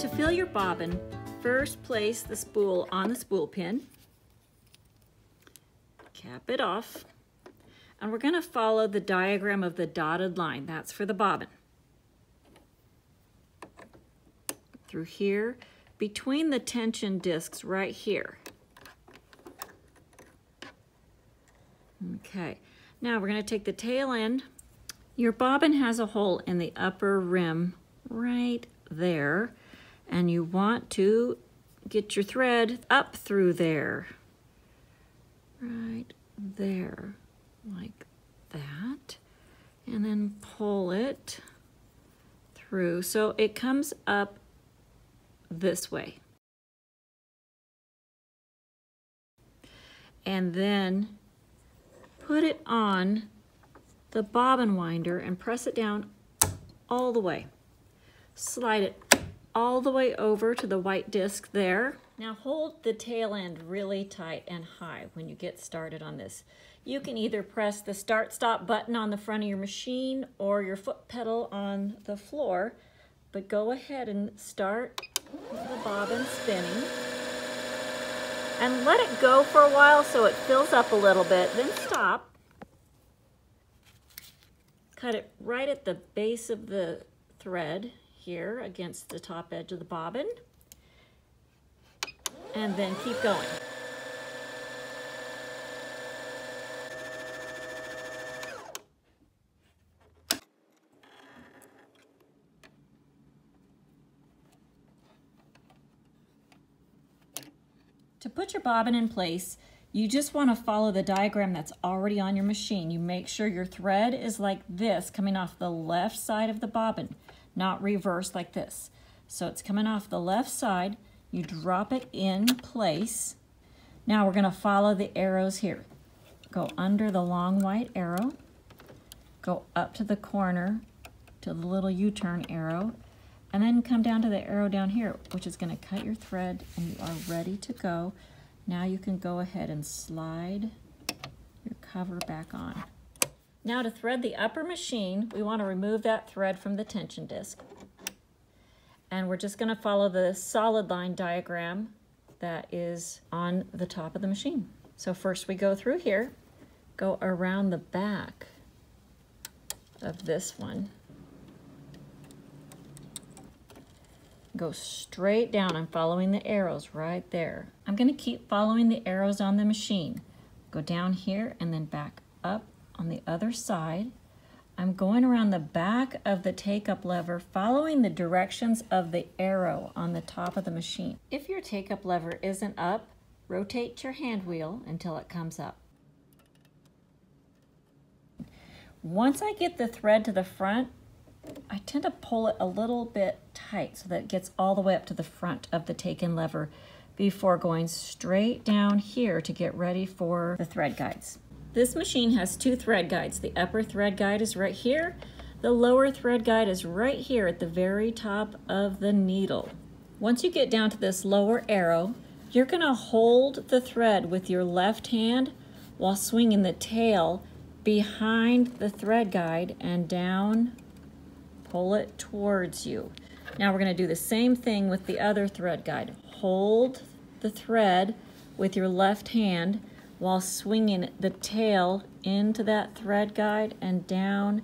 To fill your bobbin, first place the spool on the spool pin, cap it off, and we're going to follow the diagram of the dotted line. That's for the bobbin. Through here, between the tension discs right here. Okay, now we're going to take the tail end. Your bobbin has a hole in the upper rim right there, and you want to get your thread up through there. Right there, like that, and then pull it through so it comes up this way. And then put it on the bobbin winder and press it down all the way. Slide it all the way over to the white disc there. Now hold the tail end really tight and high when you get started on this. You can either press the start-stop button on the front of your machine or your foot pedal on the floor, but go ahead and start the bobbin spinning. And let it go for a while so it fills up a little bit, then stop. Cut it right at the base of the thread here against the top edge of the bobbin. And then keep going. To put your bobbin in place, you just want to follow the diagram that's already on your machine. You make sure your thread is like this, coming off the left side of the bobbin, not reversed like this. So it's coming off the left side. You drop it in place. Now we're going to follow the arrows here. Go under the long white arrow, go up to the corner to the little U-turn arrow, and then come down to the arrow down here, which is going to cut your thread, and you are ready to go. Now you can go ahead and slide your cover back on. Now to thread the upper machine, we want to remove that thread from the tension disc. And we're just going to follow the solid line diagram that is on the top of the machine. So first we go through here, go around the back of this one, go straight down. I'm following the arrows right there. I'm going to keep following the arrows on the machine. Go down here and then back up on the other side. I'm going around the back of the take-up lever, following the directions of the arrow on the top of the machine. If your take-up lever isn't up, rotate your hand wheel until it comes up. Once I get the thread to the front, I tend to pull it a little bit tight so that it gets all the way up to the front of the take-in lever before going straight down here to get ready for the thread guides. This machine has two thread guides. The upper thread guide is right here. The lower thread guide is right here at the very top of the needle. Once you get down to this lower arrow, you're going to hold the thread with your left hand while swinging the tail behind the thread guide and down, pull it towards you. Now we're going to do the same thing with the other thread guide. Hold the thread with your left hand while swinging the tail into that thread guide and down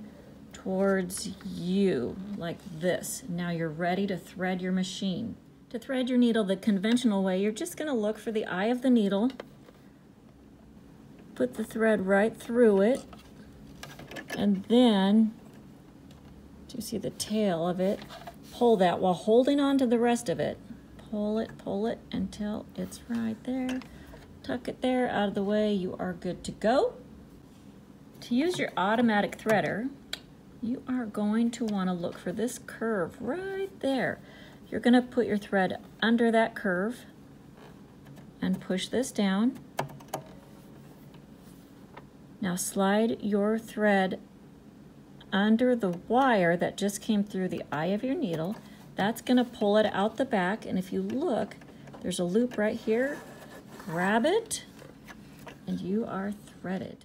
towards you like this. Now you're ready to thread your machine. To thread your needle the conventional way, you're just going to look for the eye of the needle, put the thread right through it, and then, do you see the tail of it? Pull that while holding on to the rest of it. Pull it until it's right there. Tuck it there, out of the way, you are good to go. To use your automatic threader, you are going to want to look for this curve right there. You're going to put your thread under that curve and push this down. Now slide your thread under the wire that just came through the eye of your needle. That's going to pull it out the back, and if you look, there's a loop right here. Grab it, and you are threaded.